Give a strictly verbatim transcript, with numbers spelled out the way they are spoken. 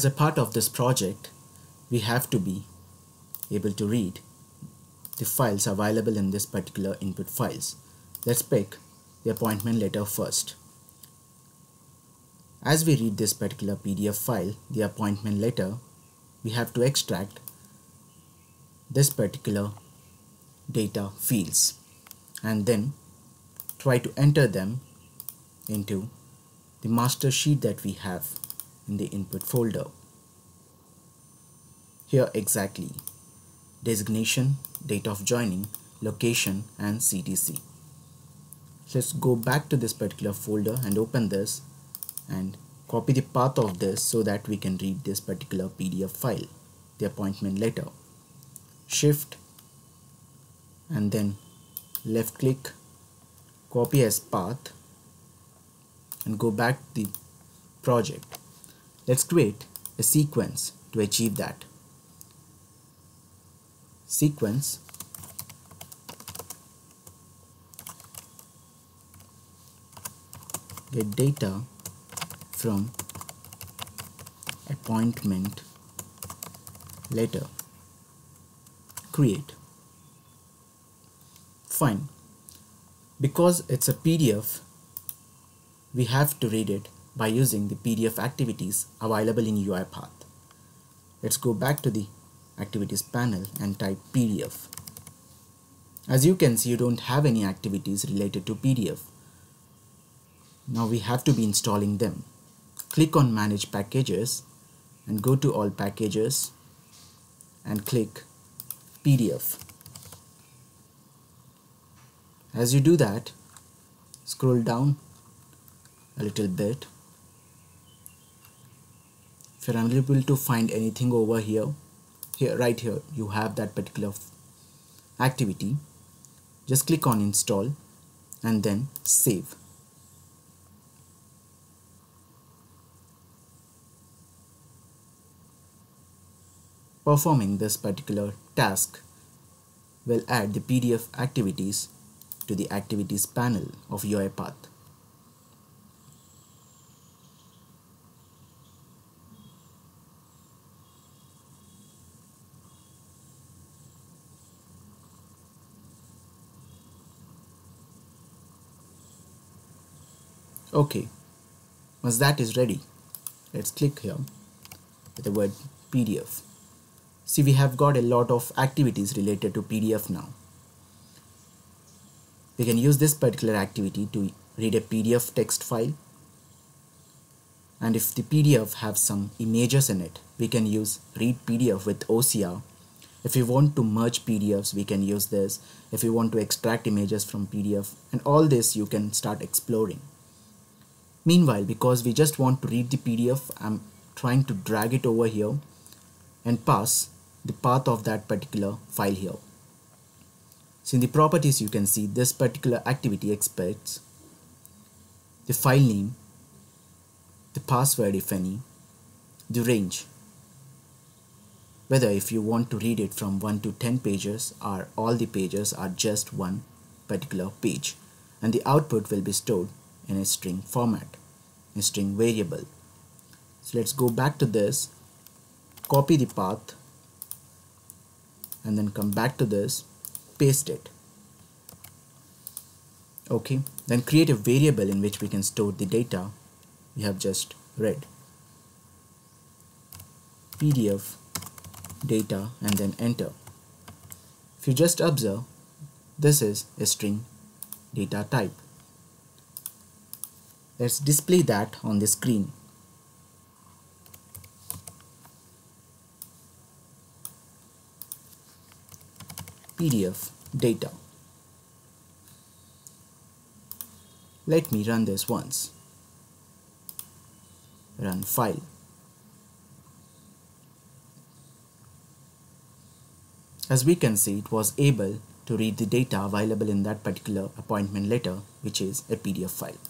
As a part of this project, we have to be able to read the files available in this particular input files. Let's pick the appointment letter first. As we read this particular P D F file, the appointment letter, we have to extract this particular data fields and then try to enter them into the master sheet that we have in the input folder. Here exactly, designation, date of joining, location and C T C. Let's go back to this particular folder and open this and copy the path of this so that we can read this particular P D F file, the appointment letter. Shift and then left click, copy as path and go back to the project. Let's create a sequence to achieve that. Sequence get data from appointment letter. Create. Fine. Because it's a P D F, we have to read it by using the P D F activities available in UiPath. Let's go back to the activities panel and type P D F. As you can see, you don't have any activities related to P D F. Now we have to be installing them. Click on Manage Packages and go to All Packages and click P D F. As you do that, scroll down a little bit. If you're unable to find anything over here, here right here you have that particular activity. Just click on Install and then Save. Performing this particular task will add the P D F activities to the activities panel of UiPath. Okay, once that is ready, let's click here with the word P D F. See, we have got a lot of activities related to P D F now. We can use this particular activity to read a P D F text file, and if the P D F have some images in it, we can use read P D F with O C R. If you want to merge P D Fs, we can use this. If you want to extract images from P D F, and all this you can start exploring. Meanwhile, because we just want to read the P D F, I'm trying to drag it over here and pass the path of that particular file here. So in the properties, you can see this particular activity expects the file name, the password if any, the range, whether if you want to read it from one to ten pages or all the pages are just one particular page, and the output will be stored in a string format, a string variable. So let's go back to this, copy the path and then come back to this, paste it. Okay, then create a variable in which we can store the data we have just read. P D F data and then enter. If you just observe, this is a string data type. Let's display that on the screen. P D F data. Let me run this once. Run file. As we can see, it was able to read the data available in that particular appointment letter, which is a P D F file.